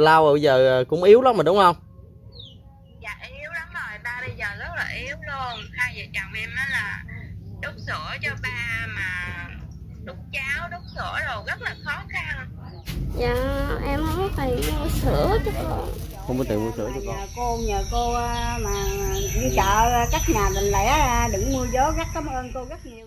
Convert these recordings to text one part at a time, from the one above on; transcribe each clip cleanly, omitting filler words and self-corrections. Lao bây giờ cũng yếu lắm mà đúng không? Dạ yếu lắm rồi, ba bây giờ rất là yếu luôn. Hai vợ chồng em á là đút sữa cho ba mà đút cháo, đút sữa rồi rất là khó khăn. Dạ em không có tiền mua sữa cho con. Không có tiền mua sữa cho con. Cô nhờ cô mà đi chợ các nhà mình lẻ đừng mua gió, rất cảm ơn cô rất nhiều.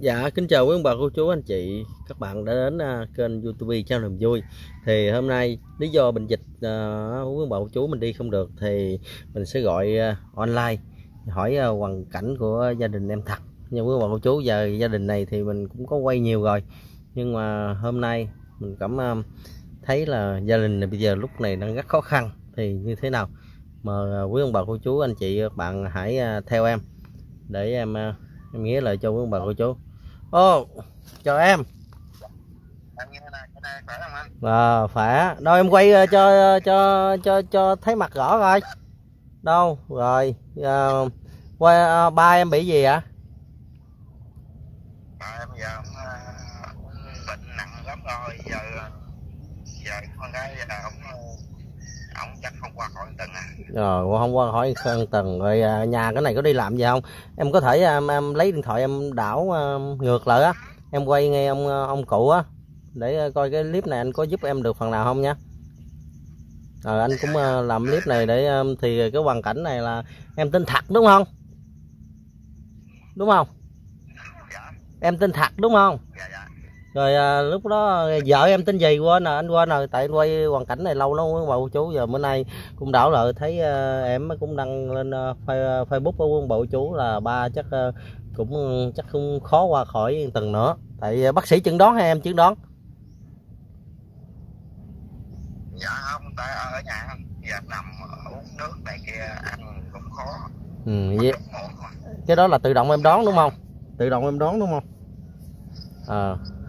Dạ, kính chào quý ông bà, cô chú, anh chị. Các bạn đã đến kênh YouTube Trao Niềm Vui. Thì hôm nay lý do bệnh dịch quý ông bà, cô chú mình đi không được thì mình sẽ gọi online hỏi hoàn cảnh của gia đình em Thật. Nhưng quý ông bà, cô chú, giờ gia đình này thì mình cũng có quay nhiều rồi. Nhưng mà hôm nay mình cảm thấy là gia đình này bây giờ lúc này đang rất khó khăn. Thì như thế nào? Mà quý ông bà, cô chú, anh chị, các bạn hãy theo em để em nghĩa lời cho quý ông bà, cô chú. Ô, chào em. À, khỏe. Đâu em quay cho thấy mặt rõ rồi. Đâu rồi. Quay ba em bị gì ạ? Ba em giờ bệnh nặng lắm rồi, giờ con gái là ông chắc không qua khỏi tầng à. Rồi không qua khỏi tầng rồi, nhà cái này có đi làm gì không? Em có thể em lấy điện thoại em đảo ngược lại á, em quay ngay ông cụ á để coi cái clip này anh có giúp em được phần nào không nha. Rồi anh cũng làm clip này để thì cái hoàn cảnh này là em tên Thật đúng không? Đúng không? Dạ. Em tên Thật đúng không? Dạ, dạ. Rồi lúc đó vợ em tên gì quên rồi, anh quên rồi, tại quay hoàn cảnh này lâu lắm quý ông bà cô chú. Giờ bữa nay cũng đảo lại thấy em cũng đăng lên Facebook của quý ông bà cô chú là ba chắc không khó qua khỏi tầng nữa. Tại bác sĩ chẩn đoán hay em chẩn đoán? Dạ không, tại ở nhà giờ nằm uống nước này kia ăn cũng khó. Vậy cái đó là tự động em đoán đúng không? Tự động em đoán đúng không?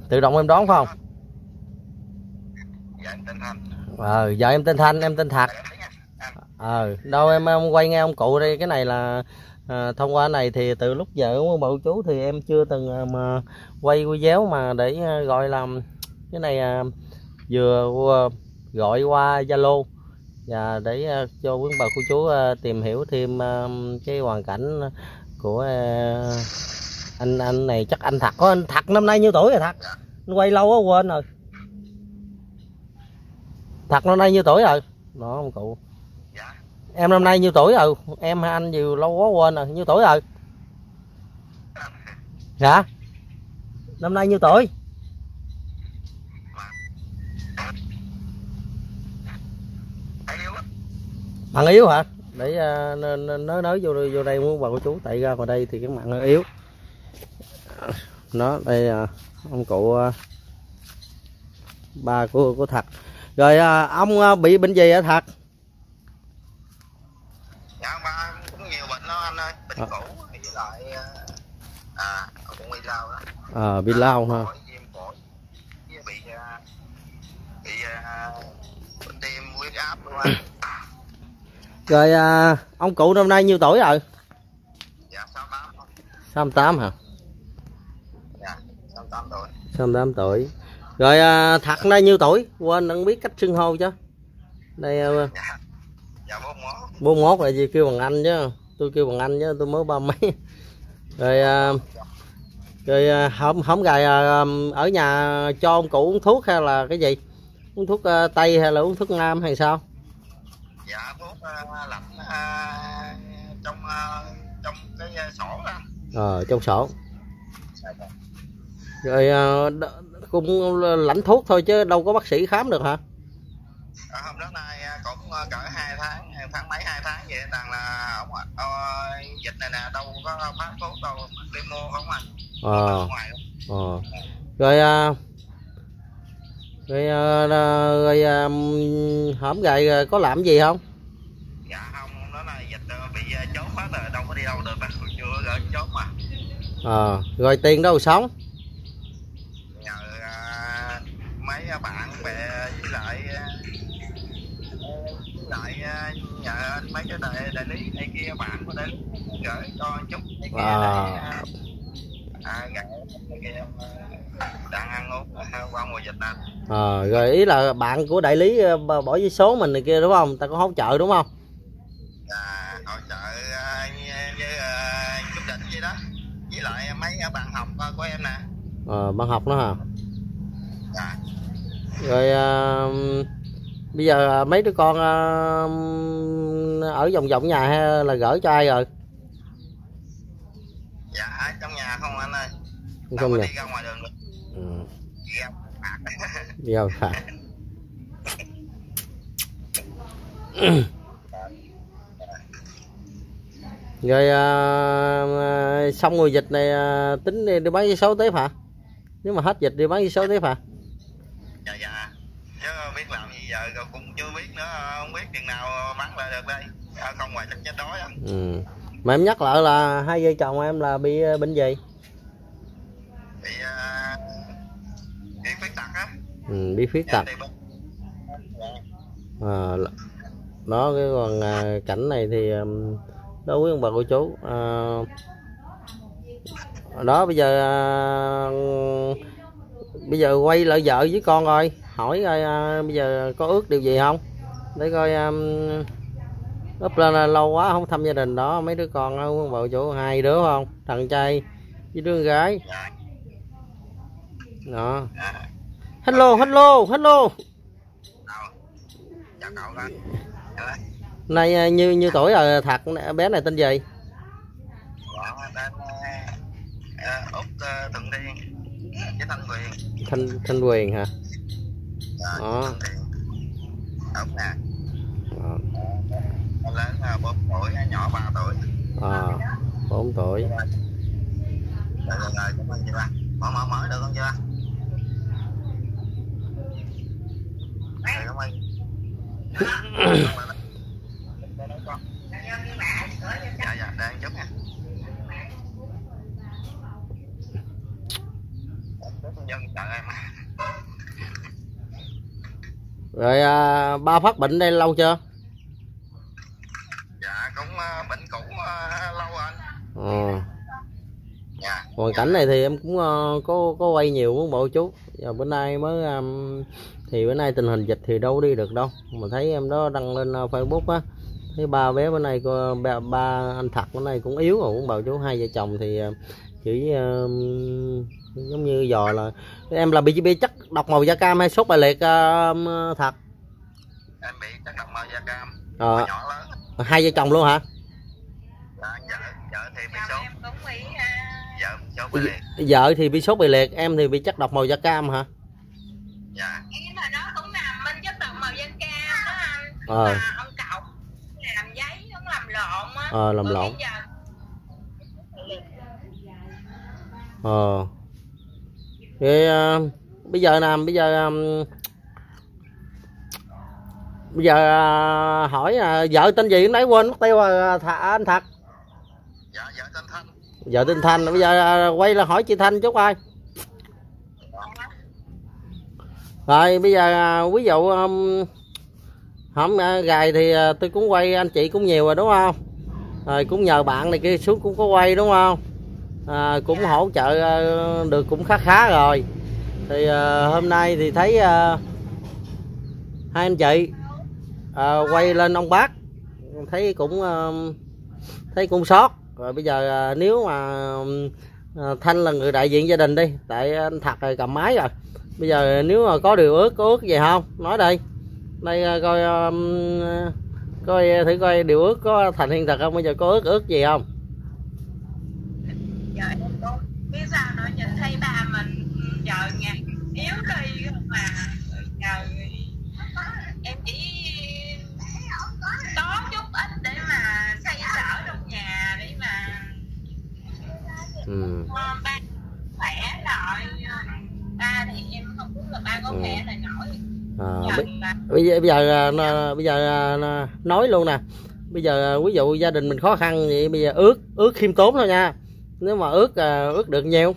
Tự động em đoán phải không? Dạ em tên Thanh. Dạ em tên Thanh, em tên Thật. Đâu em quay nghe ông cụ đây, cái này là thông qua này thì từ lúc vợ của bà chú thì em chưa từng mà quay video mà để gọi làm cái này vừa gọi qua Zalo và để cho quý bà cô chú tìm hiểu thêm cái hoàn cảnh của anh này. Chắc anh Thật có, anh Thật năm nay nhiêu tuổi rồi Thật? Anh quay lâu quá quên rồi. Thật năm nay nhiêu tuổi rồi? Đó ông cụ. Dạ. Em năm nay nhiêu tuổi rồi? Em hay anh nhiều lâu quá quên rồi, nhiêu tuổi rồi? Dạ. Năm nay nhiêu tuổi? Bạn yếu hả? Để nói vô đây muốn bà cô chú, tại ra vào đây thì cái mạng nó yếu. Nó đây ông cụ ba của Thật. Rồi ông bị bệnh gì hả Thật? Dạ ba cũng nhiều bệnh đó anh ơi, bệnh cũ với lại cũng bị lao đó. Bị lao hả? Viêm phổi, bị tim huyết áp luôn anh. Rồi ông cụ năm nay nhiêu tuổi rồi? Dạ 68. 68 hả? 68 tuổi. Rồi Thật nay nhiêu tuổi? Quên, không biết cách xưng hô chứ. Đây dạ 41. 41 là gì, kêu bằng anh chứ. Tôi kêu bằng anh chứ, tôi mới ba mấy. Rồi rồi không gài ở nhà cho ông cụ uống thuốc hay là cái gì? Uống thuốc Tây hay là uống thuốc Nam hay sao? Dạ thuốc lạnh trong cái sổ đó. Trong sổ. Rồi cũng lãnh thuốc thôi chứ đâu có bác sĩ khám được hả? Hôm đó nay cũng cỡ 2 tháng mấy 2 tháng vậy, rằng là dịch này nè đâu có phát thuốc đâu, đi mua không anh. Rồi hổm gài có làm gì không? Dạ không, hôm đó là dịch bị chốt hết rồi, đâu có đi đâu được, chưa gỡ chốt mà. Rồi tiền đâu sống? Mấy bạn bè với lại nhờ mấy cái đại lý này kia, bạn có đến gửi cho chút đang ăn uống qua mùa dịch nè. Rồi ý là bạn của đại lý bỏ giấy số mình này kia đúng không? Ta có hỗ trợ đúng không? À, hỗ trợ với Trung Định gì đó, với lại mấy bạn học của em nè. Bạn học nữa hả? À. Rồi bây giờ mấy đứa con ở vòng vòng nhà hay là gửi cho ai rồi? Dạ ở trong nhà không anh ơi. Không đi ra ngoài đường. Đi ra phạt. Rồi xong mùa dịch này tính đi bán vé số tiếp hả? Nếu mà hết dịch đi bán vé số tiếp hả? Dạ dạ. Chứ biết làm gì giờ cũng chưa biết nữa, không biết chừng nào bán lại được đây. Không ngoài chắc chết đói á. Ừ. Mà em nhắc lại là hai vợ chồng em là bị bệnh gì? Bị khuyết tật á. Ừ, bị khuyết tật. Đó cái còn cảnh này thì đối với ông bà cô chú đó bây giờ quay lại vợ với con rồi hỏi coi bây giờ có ước điều gì không để coi úp lên lâu quá không thăm gia đình đó mấy đứa con ông bà cô chú hai đứa không thằng trai với đứa gái đó. Hello nay như tuổi rồi thật bé này tên gì? Úc Thịnh Điên với Thanh Quyền. Thanh Quyền hả? Đó. Úc nè. Lớn 4 tuổi, nhỏ 3 tuổi. 4 tuổi. Rồi, cảm ơn chị ba. Mở được không chị ba? Rồi, cảm ơn. Dạ dạ, để ăn chút nha. Rồi ba phát bệnh đây lâu chưa? Dạ cũng bệnh cũng lâu rồi anh. Dạ. Hoàn cảnh này thì em cũng có quay nhiều với bộ chú. Giờ bữa nay mới thì bữa nay tình hình dịch thì đâu đi được đâu. Mà thấy em đó đăng lên Facebook á, thấy ba bé bữa nay ba anh Thật bữa nay cũng yếu rồi cũng bảo chú. Hai vợ chồng thì chỉ giống như giờ là em là bị chất độc màu da cam hay sốt bài liệt Thật? Em bị chất độc màu da cam. Nhỏ lớn. Hai vợ chồng luôn hả? Vợ thì bị sốt. Em cũng bị sốt bài liệt. Vợ thì bị sốt bài liệt, em thì bị chất độc màu da cam hả? Dạ. Ý là nó cũng nằm bên chất độc màu da cam đó anh. Mà ông cậu làm giấy nó làm lộn á. Làm lộn. Thì bây giờ nè, bây giờ hỏi vợ tên gì nãy quên mất tiêu rồi anh Thật. Dạ, vợ tên Thanh. Vợ tên Thanh. Bây giờ quay là hỏi chị Thanh chút coi. Rồi bây giờ ví dụ hôm gài thì tôi cũng quay anh chị cũng nhiều rồi đúng không? Rồi cũng nhờ bạn này kia xuống cũng có quay đúng không? Cũng hỗ trợ được cũng khá rồi thì hôm nay thì thấy hai anh chị quay lên ông bác thấy cũng sót rồi. Bây giờ nếu mà Thanh là người đại diện gia đình đi, tại anh Thật rồi cầm máy rồi, bây giờ nếu mà có điều ước gì không nói đây đây coi thử coi điều ước có thành hiện thực không. Bây giờ có ước gì không? Giờ em cũng biết sao nữa, nhìn thấy ba mình giờ nhà yếu đi mà giờ em chỉ có chút ít để mà xây sở trong nhà để mà ba khỏe rồi. Ba thì em không biết là ba có khỏe là nổi. Bây giờ nói luôn nè, bây giờ ví dụ gia đình mình khó khăn vậy, bây giờ ước khiêm tốn thôi nha. Nếu mà ước được nhiều,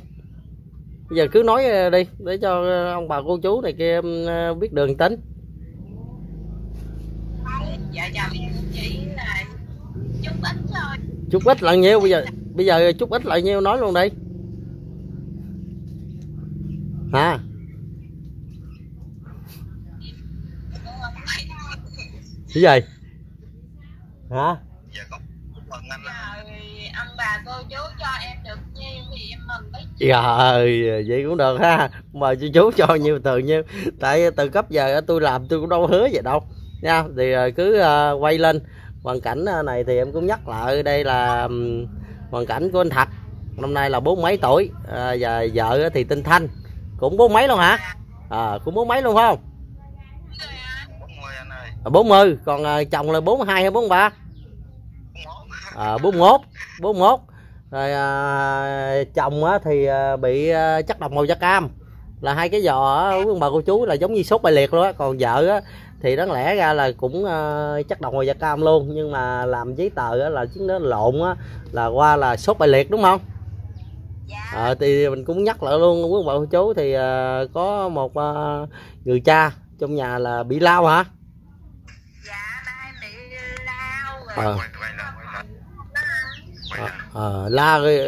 bây giờ cứ nói đi để cho ông bà cô chú này kia biết đường tính. Dạ chồng chị là chút ít thôi. Chút ít là nhiêu bây giờ chút ít là nhiêu nói luôn đi. Hả? Cái gì? Hả? Dạ, ông bà cô chú cho em được nhiêu thì em mừng đấy. Rồi vậy cũng được ha. Mời chú cho nhiêu từ nhiêu. Tại từ cấp giờ tôi làm tôi cũng đâu hứa vậy đâu nha. Thì cứ quay lên hoàn cảnh này thì em cũng nhắc lại đây là hoàn cảnh của anh Thật. Năm nay là 40 mấy tuổi và vợ thì Tinh Thanh cũng 40 mấy luôn hả? À, cũng 40 mấy luôn không? 40, còn chồng là 42 hay 43? 41. Rồi chồng thì bị chất độc màu da cam, là hai cái giò ông bà cô chú là giống như sốt bại liệt luôn á. Còn vợ thì đáng lẽ ra là cũng chất độc màu da cam luôn, nhưng mà làm giấy tờ là chứng nó lộn á, là qua là sốt bại liệt đúng không? Thì mình cũng nhắc lại luôn quý bà cô chú, thì có một người cha trong nhà là bị lao hả?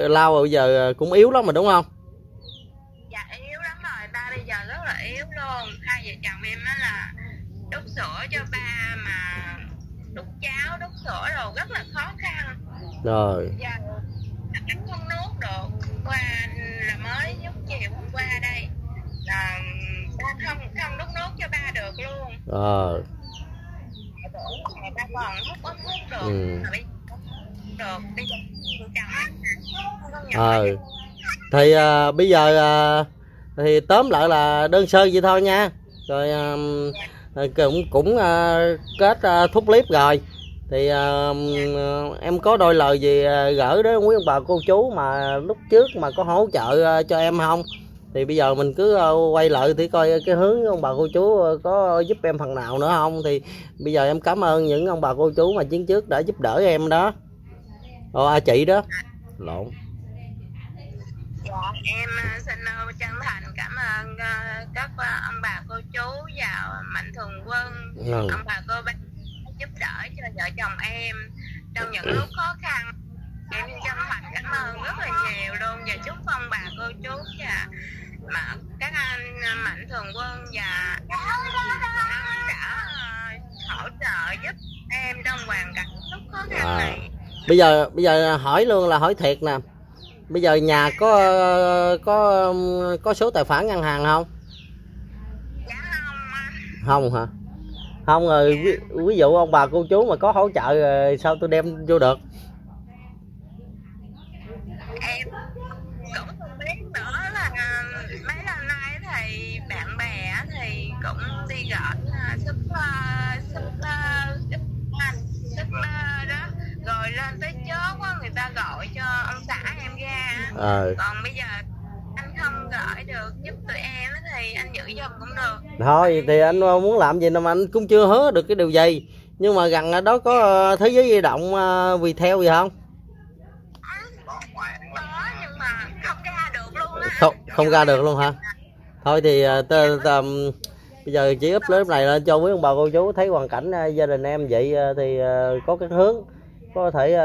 Lao bây giờ cũng yếu lắm mà đúng không? Dạ yếu lắm rồi, ba bây giờ rất là yếu luôn. Hai vợ chồng em đó là đút sữa cho ba mà đút cháo, đút sữa rồi rất là khó khăn. Rồi. Dạ, không nuốt được. Qua là mới giúp chiều hôm qua đây là ba không đút nước cho ba được luôn. Ba còn hút được. Thì bây giờ thì tóm lại là đơn sơ vậy thôi nha. Rồi kết thúc clip rồi. Thì em có đôi lời gì gửi đến quý ông bà cô chú mà lúc trước mà có hỗ trợ cho em không? Thì bây giờ mình cứ quay lại thì coi cái hướng ông bà cô chú có giúp em phần nào nữa không. Thì bây giờ em cảm ơn những ông bà cô chú mà chuyến trước đã giúp đỡ em đó. Chị đó lộn. Dạ, em xin chân thành cảm ơn các ông bà cô chú và Mạnh Thường Quân, ông bà cô bác giúp đỡ cho vợ chồng em trong những lúc khó khăn. Em chân thành cảm ơn rất là nhiều luôn, và chúc ông bà cô chú và các anh Mạnh Thường Quân và đã hỗ trợ giúp em trong hoàn cảnh lúc khó khăn này. Bây giờ hỏi luôn, là hỏi thiệt nè. Bây giờ nhà có số tài khoản ngân hàng không? Dạ không. Không hả? Không rồi, ví dụ ông bà cô chú mà có hỗ trợ rồi sao tôi đem vô được? Em cũng không biết nữa, là mấy lần nay thì bạn bè thì cũng đi gửi shipper đó, rồi lên tới chốt quá người ta gọi cho ông xã em ra. Còn bây giờ anh không gửi được giúp tụi em thì anh giữ giùm cũng được. Thôi thì anh muốn làm gì mà anh cũng chưa hứa được cái điều gì, nhưng mà gần đó có thế giới di động vì theo gì không? Có, nhưng mà không ra được luôn á. Không ra được luôn hả? Thôi thì bây giờ chỉ úp lớp này lên cho quý ông bà cô chú thấy hoàn cảnh gia đình em vậy thì có cái hướng, có thể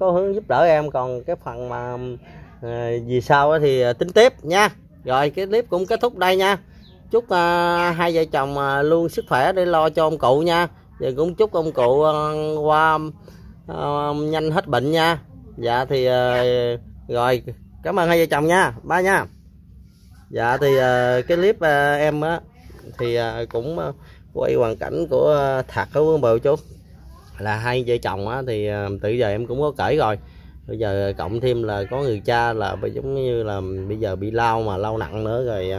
có hướng giúp đỡ em. Còn cái phần mà vì sao thì tính tiếp nha. Rồi cái clip cũng kết thúc đây nha. Chúc hai vợ chồng luôn sức khỏe để lo cho ông cụ nha. Và cũng chúc ông cụ qua nhanh hết bệnh nha. Dạ thì rồi cảm ơn hai vợ chồng nha, ba nha. Dạ thì cái clip em thì cũng quay hoàn cảnh của Thật của ông bà chú, là hai vợ chồng thì từ giờ em cũng có kể rồi. Bây giờ cộng thêm là có người cha là giống như là bây giờ bị lao mà lao nặng nữa rồi,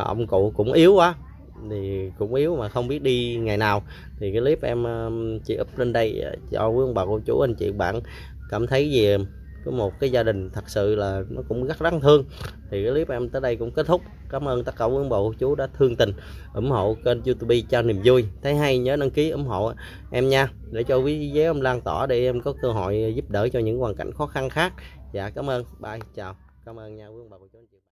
ông cụ cũng yếu quá, thì cũng yếu mà không biết đi ngày nào. Thì cái clip em chị up lên đây cho quý ông bà cô chú anh chị bạn cảm thấy gì có một cái gia đình thật sự là nó cũng rất đáng thương. Thì cái clip em tới đây cũng kết thúc. Cảm ơn tất cả quý ông bà cô chú đã thương tình ủng hộ kênh YouTube Trao Niềm Vui. Thấy hay nhớ đăng ký ủng hộ em nha, để cho video em lan tỏa, để em có cơ hội giúp đỡ cho những hoàn cảnh khó khăn khác. Dạ cảm ơn, bye, chào. Cảm ơn nha quý ông bà cô chú anh chị.